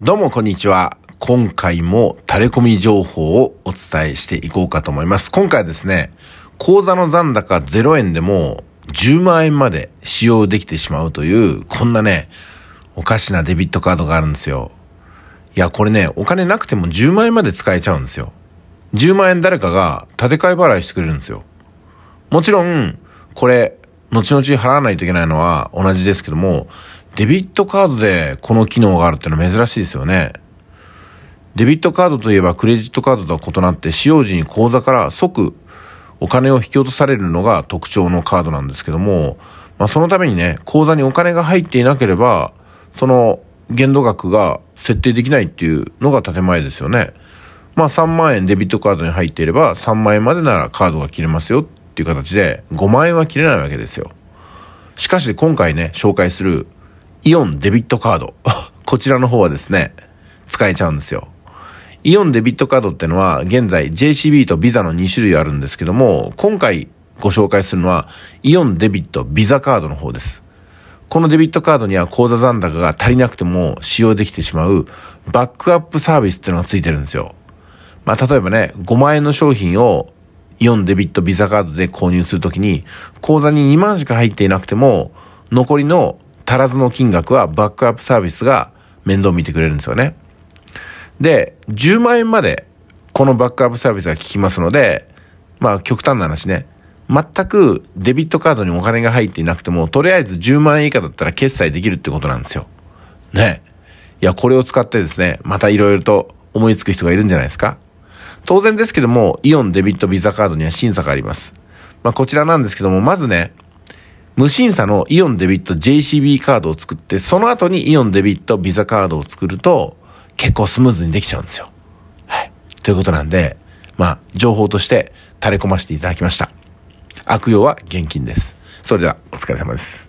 どうもこんにちは。今回もタレコミ情報をお伝えしていこうかと思います。今回はですね、口座の残高0円でも10万円まで使用できてしまうという、こんなね、おかしなデビットカードがあるんですよ。いや、これね、お金なくても10万円まで使えちゃうんですよ。10万円誰かが立て替え払いしてくれるんですよ。もちろん、これ、後々払わないといけないのは同じですけども、デビットカードでこの機能があるってのは珍しいですよね。デビットカードといえばクレジットカードとは異なって使用時に口座から即お金を引き落とされるのが特徴のカードなんですけども、そのためにね、口座にお金が入っていなければその限度額が設定できないっていうのが建前ですよね。3万円デビットカードに入っていれば3万円までならカードが切れますよっていう形で5万円は切れないわけですよ。しかし今回ね、紹介するイオンデビットカードこちらの方はですね、使えちゃうんですよ。イオンデビットカードってのは現在 JCB とビザの2種類あるんですけども、今回ご紹介するのはイオンデビットビザカードの方です。このデビットカードには口座残高が足りなくても使用できてしまうバックアップサービスってのがついてるんですよ。例えばね、5万円の商品をイオンデビットビザカードで購入するときに、口座に2万しか入っていなくても残りの足らずの金額はバックアップサービスが面倒見てくれるんですよね。で、10万円までこのバックアップサービスが効きますので、極端な話ね、全くデビットカードにお金が入っていなくても、とりあえず10万円以下だったら決済できるってことなんですよ。ね。いや、これを使ってですね、またいろいろと思いつく人がいるんじゃないですか。当然ですけども、イオンデビットビザカードには審査があります。こちらなんですけども、まずね、無審査のイオンデビット JCB カードを作って、その後にイオンデビットビザカードを作ると、結構スムーズにできちゃうんですよ。はい。ということなんで、情報として垂れ込ませていただきました。悪用は厳禁です。それでは、お疲れ様です。